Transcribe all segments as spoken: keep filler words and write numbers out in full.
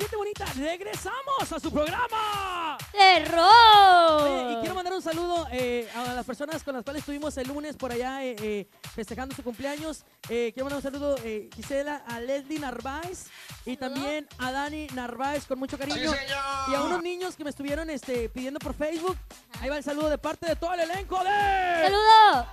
gente bonita, regresamos a su programa ¡Terror! Oye, y quiero mandar un saludo eh, a las personas con las cuales estuvimos el lunes por allá eh, eh, festejando su cumpleaños. Eh, quiero mandar un saludo eh, Gisela, a Leslie Narváez y también a Dani Narváez con mucho cariño. ¡Sí, señor! Y a unos niños que me estuvieron este, pidiendo por Facebook. Ajá. Ahí va el saludo de parte de todo el elenco de... ¡Saludo!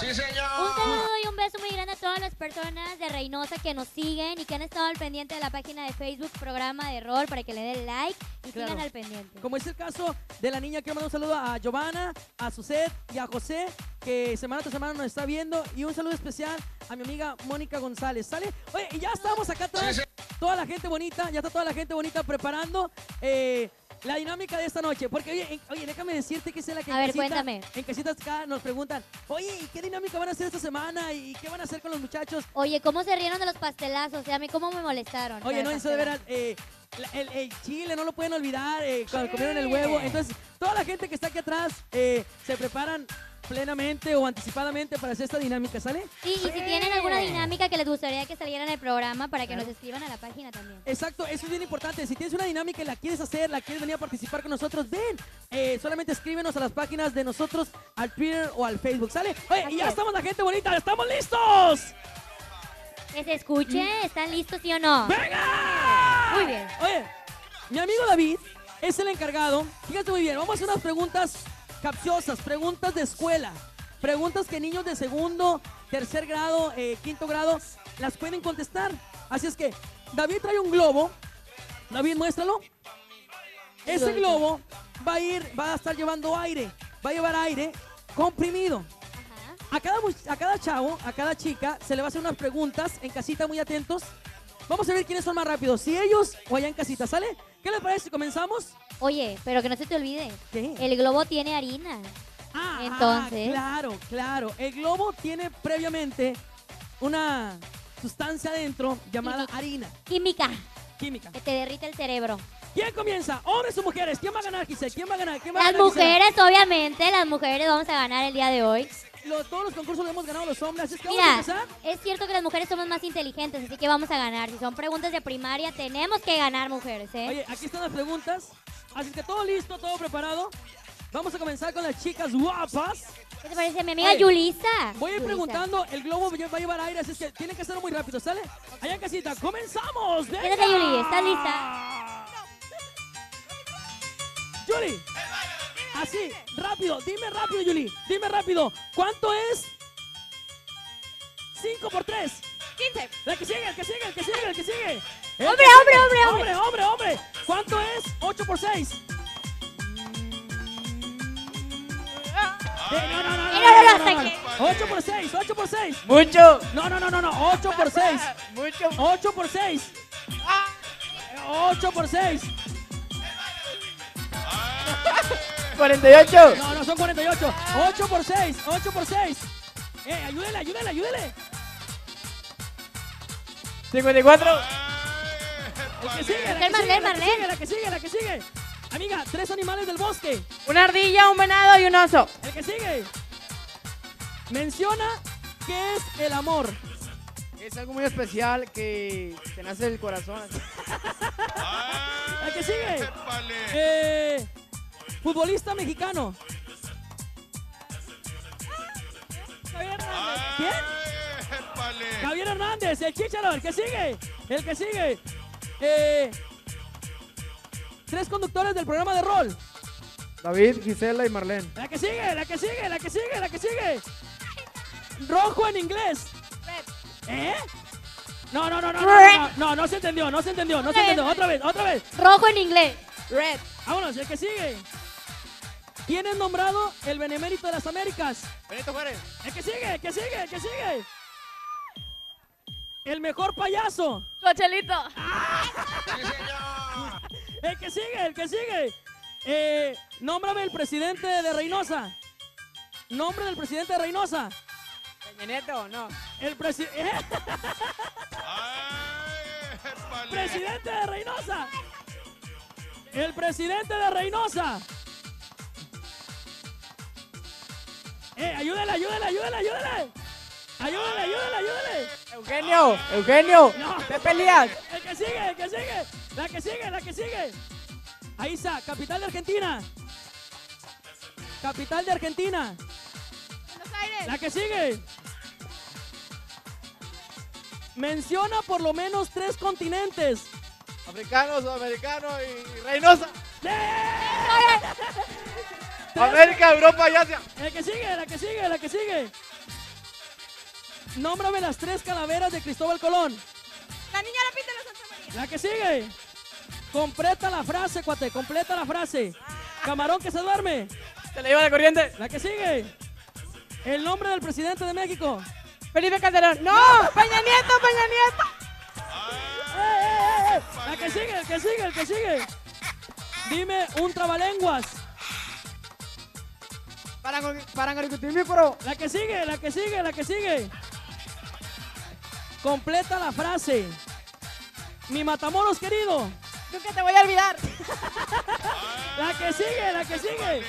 ¡Sí, señor! Un saludo y un beso muy grande a todas las personas de Reynosa que nos siguen y que han estado al pendiente de la página de Facebook Programa de Error para que le den like y claro, sigan al pendiente. Como es el caso de la niña, quiero mandar un saludo a Giovanna, a Suzette y a José, que semana tras semana nos está viendo. Y un saludo especial a mi amiga Mónica González, ¿sale? Oye, y ya estamos acá atrás, toda la gente bonita, ya está toda la gente bonita preparando... Eh, la dinámica de esta noche, porque oye, en, oye déjame decirte que es la que a en, ver, casita, cuéntame. en casitas acá nos preguntan, oye, ¿y qué dinámica van a hacer esta semana? ¿Y qué van a hacer con los muchachos? Oye, ¿cómo se rieron de los pastelazos? O sea, a mí cómo me molestaron. Oye, no, eso de veras, eh, el, el chile no lo pueden olvidar, eh, cuando comieron el huevo. Entonces, toda la gente que está aquí atrás eh, se preparan plenamente o anticipadamente para hacer esta dinámica, ¿sale? Sí, y si tienen alguna dinámica que les gustaría que saliera en el programa para que claro, nos escriban a la página también. Exacto, eso es bien importante. Si tienes una dinámica y la quieres hacer, la quieres venir a participar con nosotros, ven, eh, solamente escríbenos a las páginas de nosotros, al Twitter o al Facebook, ¿sale? Oye, y ya estamos la gente bonita, ¿estamos listos? Que se escuche, ¿están listos sí o no? ¡Venga! Muy bien. Oye, mi amigo David es el encargado, fíjate muy bien, vamos a hacer unas preguntas capciosas, preguntas de escuela, preguntas que niños de segundo, tercer grado, eh, quinto grado las pueden contestar. Así es que David trae un globo. David, muéstralo. Ese globo va a ir, va a estar llevando aire, va a llevar aire comprimido. A cada, a cada chavo, a cada chica se le va a hacer unas preguntas en casita, muy atentos. Vamos a ver quiénes son más rápidos, si ellos o allá en casita, ¿sale? ¿Qué les parece si comenzamos? Oye, pero que no se te olvide, ¿qué? El globo tiene harina. Ah, entonces... claro, claro. El globo tiene previamente una sustancia adentro llamada química. harina. Química. Química. Que te derrite el cerebro. ¿Quién comienza? ¿Hombres o mujeres? ¿Quién va a ganar, Giselle? ¿Quién va a ganar? ¿Quién va a ganar, Giselle? Las mujeres, obviamente, las mujeres vamos a ganar el día de hoy. Los, todos los concursos los hemos ganado los hombres, así es que mira, vamos a empezar. Es cierto que las mujeres somos más inteligentes, así que vamos a ganar. Si son preguntas de primaria, tenemos que ganar, mujeres, ¿eh? Oye, aquí están las preguntas. Así que todo listo, todo preparado. Vamos a comenzar con las chicas guapas. ¿Qué te parece, mi amiga Oye, Julisa? Voy a ir Julisa. preguntando, el globo va a llevar aire, así es que tienen que hacerlo muy rápido, ¿sale? Allá en casita, ¡comenzamos! ¡Venga! Quédate, Juli, ¿estás lista? ¡Juli! Así, rápido, dime rápido, Yuli, dime rápido. ¿Cuánto es? cinco por tres. quince. La que sigue, el que sigue, el que sigue, el que sigue. El hombre, que hombre, sigue. hombre, hombre. Hombre, hombre, hombre. ¿Cuánto es? ocho por seis. No, no, no, no, no, no, no. ocho por seis, ocho por seis. Mucho. No, no, no, no, no. ocho por seis. Mucho. ocho por seis. ocho por seis. cuarenta y ocho. No, no son cuarenta y ocho. ocho por seis, ocho por seis. Eh, ayúdele, ayúdele, ayúdele. cincuenta y cuatro. El que sigue, la que sigue, la que sigue, la que sigue, la que sigue. Amiga, tres animales del bosque. Una ardilla, un venado y un oso. El que sigue. Menciona qué es el amor. Es algo muy especial que te nace del corazón. El que sigue. Eh... Futbolista mexicano. Javier Hernández. ¿Quién? Vale. Javier Hernández, el Chícharo, el que sigue. El que sigue. Eh, tres conductores del programa de rol. David, Gisela y Marlene. La que sigue, la que sigue, la que sigue, la que sigue. Rojo en inglés. Red. ¿Eh? No, no, no, no. No, no, no, no se entendió, no se entendió, no se entendió. Otra vez, otra vez. Rojo en inglés. Red. Vámonos, el que sigue. ¿Quién es nombrado el benemérito de las Américas? Benito Juárez. El que sigue, el que sigue, el que sigue. El mejor payaso. Cochelito. ¡Ah! El que sigue, el que sigue. Eh, nómbrame el presidente de Reynosa. Nombre del presidente de Reynosa. Peña Nieto, no. El presidente. ¿Eh? Presidente de Reynosa. El presidente de Reynosa. Eh, ayúdale, ayúdale, ayúdale, ayúdale. Ayúdale, ayúdale, ayúdale. Eugenio, Eugenio, no. ¿Qué peleas? El que sigue, el que sigue, la que sigue, la que sigue. Ahí está, capital de Argentina. Capital de Argentina. Buenos Aires. La que sigue. Menciona por lo menos tres continentes. Africano, sudamericano y Reynosa. ¡Sí! América, Europa y Asia. La que sigue, la que sigue, la que sigue. Nómbrame las tres calaveras de Cristóbal Colón. La niña, la pinta y la Santa María. La que sigue. Completa la frase, cuate, completa la frase. Camarón que se duerme. Se le lleva la corriente. La que sigue. El nombre del presidente de México. Felipe Calderón. ¡No! ¡Peña Nieto, Peña Nieto! ¡Eh, eh, eh! La que sigue, el que sigue, el que sigue. Dime un trabalenguas. Parangaricutimbipro. La que sigue, la que sigue, la que sigue. Completa la frase. Mi Matamoros querido. Nunca te voy a olvidar. La que sigue, la que sigue.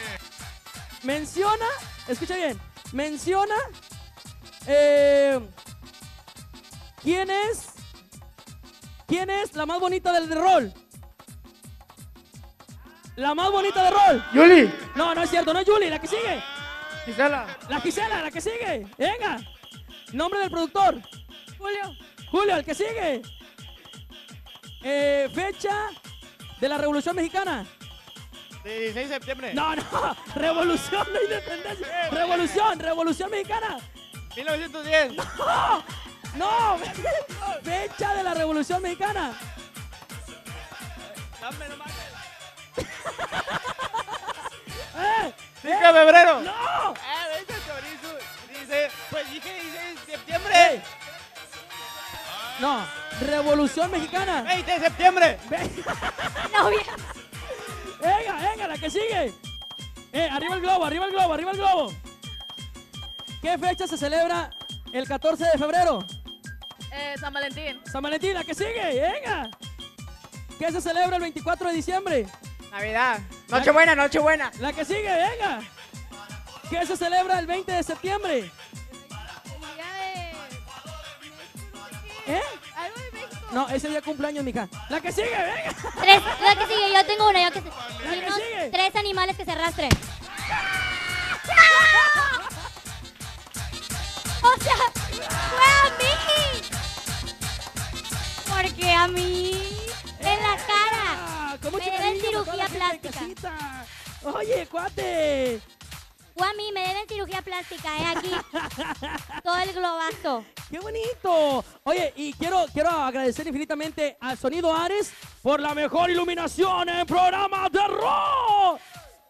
Menciona, escucha bien, menciona... Eh, ¿Quién es? ¿Quién es la más bonita del de rol? La más bonita de rol. Yuli. No, no es cierto, no es Yuli, la que sigue. Gisela. La Gisela, la que sigue. Venga. Nombre del productor. Julio. Julio, el que sigue. Eh, fecha de la Revolución Mexicana. dieciséis de septiembre. No, no. Revolución de Independencia. Revolución, Revolución Mexicana. mil novecientos diez. ¡No! ¡No! Fecha de la Revolución Mexicana. Dame nomás. ¡Eh! cinco de febrero. ¡No! Eh, dice chorizo. Dice, pues dije dieciséis de septiembre. No, Revolución Mexicana. veinte de septiembre. No, bien. Venga, venga, la que sigue. Eh, arriba el globo, arriba el globo, arriba el globo. ¿Qué fecha se celebra el catorce de febrero? Eh, San Valentín. San Valentín, la que sigue, venga. ¿Qué se celebra el veinticuatro de diciembre? Navidad. Nochebuena, Nochebuena. La que sigue, venga. ¿Qué se celebra el veinte de septiembre? ¿Eh? Algo de México. No, ese día cumpleaños, mija. La que sigue, venga. Tres, la que sigue, yo tengo una. Yo que se... La que sigue. Tres animales que se arrastren. O sea, fue a mí. Porque a mí, en la cara, me deben cirugía plástica. Oye, cuate. Fue a mí, me deben cirugía plástica, ¿eh? Aquí, todo el globazo. ¡Qué bonito! Oye, y quiero, quiero agradecer infinitamente al Sonido Ares por la mejor iluminación en programa de rock.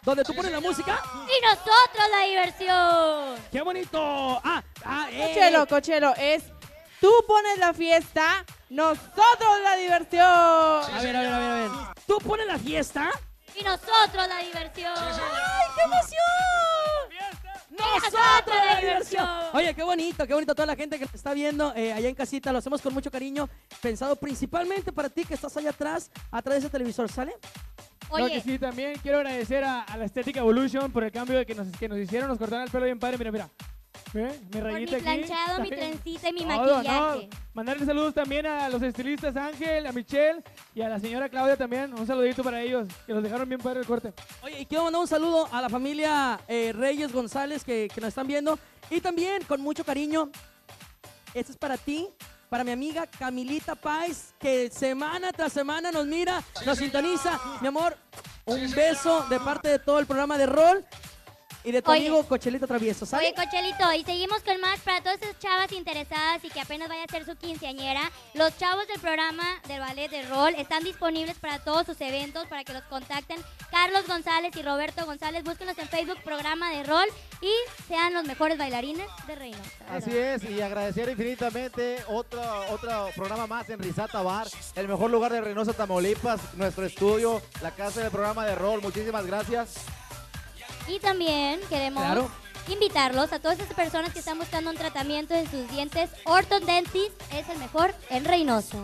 Donde tú pones la música. Y nosotros la diversión. ¡Qué bonito! Ah, ah, eh. Cochelo, Cochelo, es tú pones la fiesta, nosotros la diversión. A ver, a ver, a ver, a ver. Tú pones la fiesta. Y nosotros la diversión. ¡Ay, qué emoción! ¡Nosotros la diversión! Oye, qué bonito, qué bonito toda la gente que está viendo eh, allá en casita. Lo hacemos con mucho cariño, pensado principalmente para ti que estás allá atrás, atrás de ese televisor, ¿sale? Oye. No, que sí, también quiero agradecer a, a la Estética Evolution por el cambio de que nos, que nos hicieron, nos cortaron el pelo bien padre, mira, mira. ¿Eh? Mi rayita aquí. Mi planchado, mi trencita y mi todo, maquillaje. ¿No? Mandarle saludos también a los estilistas Ángel, a Michelle y a la señora Claudia también. Un saludito para ellos, que los dejaron bien padre el corte. Oye, y quiero mandar un saludo a la familia eh, Reyes González que, que nos están viendo. Y también, con mucho cariño, esto es para ti. Para mi amiga Camilita Páez, que semana tras semana nos mira, nos sintoniza. Mi amor, un beso de parte de todo el programa de rol y de tu oye, amigo Cochelito Travieso, ¿sabes? Oye, Cochelito, y seguimos con más para todas esas chavas interesadas y que apenas vaya a ser su quinceañera. Los chavos del programa del ballet de rol están disponibles para todos sus eventos, para que los contacten. Carlos González y Roberto González, búsquenlos en Facebook, programa de rol, y sean los mejores bailarines de Reino. Así es, y agradecer infinitamente otro, otro programa más en Risata Bar, el mejor lugar de Reynosa Tamaulipas, nuestro estudio, la casa del programa de rol. Muchísimas gracias. Y también queremos claro. invitarlos a todas esas personas que están buscando un tratamiento en sus dientes. Orthodontis es el mejor en Reynosa.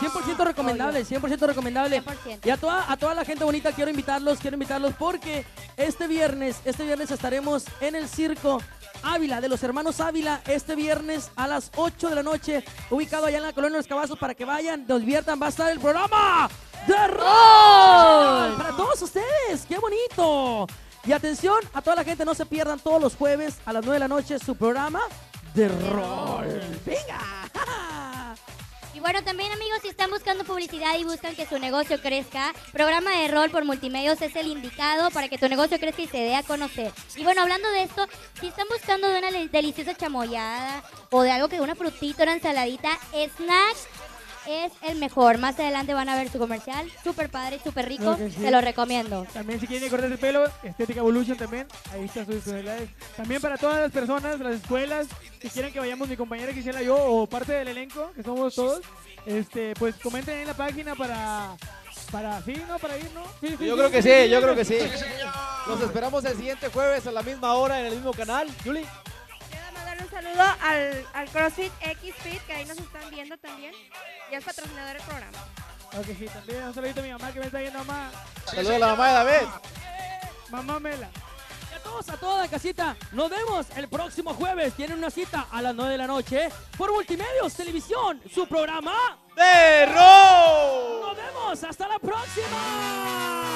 cien por ciento recomendable, cien por ciento recomendable. cien por ciento. Y a toda, a toda la gente bonita quiero invitarlos, quiero invitarlos porque este viernes, este viernes estaremos en el circo Ávila, de los hermanos Ávila, este viernes a las ocho de la noche, ubicado allá en la Colonia de los Cabazos, para que vayan, nos diviertan. Va a estar el programa de rock para todos ustedes, qué bonito. Y atención a toda la gente, no se pierdan todos los jueves a las nueve de la noche su programa de rol. ¡Venga! Y bueno, también amigos, si están buscando publicidad y buscan que su negocio crezca, programa de rol por Multimedios es el indicado para que tu negocio crezca y se dé a conocer. Y bueno, hablando de esto, si están buscando de una deliciosa chamoyada o de algo que una frutita, una ensaladita, snacks, es el mejor. Más adelante van a ver su comercial. Súper padre, súper rico. Okay, sí. Se lo recomiendo. También si quieren cortar el pelo, Estética Evolution también. Ahí están sus disponibilidades. También para todas las personas, las escuelas, que quieran que vayamos mi compañera Gisela, yo o parte del elenco, que somos todos, este, pues comenten en la página para... Para sí, ¿no? Para ir, ¿no? Sí, sí, yo sí, creo sí, que sí, sí, yo creo que sí. Los esperamos el siguiente jueves a la misma hora en el mismo canal. Yuli. Un saludo al, al CrossFit X-Fit, que ahí nos están viendo también, y al patrocinador del programa. Ok, sí, también un saludito a mi mamá que me está viendo, mamá. Saludos a la mamá de David. Mamá Mela. Y a todos, a toda la casita, nos vemos el próximo jueves. Tienen una cita a las nueve de la noche por Multimedios Televisión, su programa de rock. Nos vemos, hasta la próxima.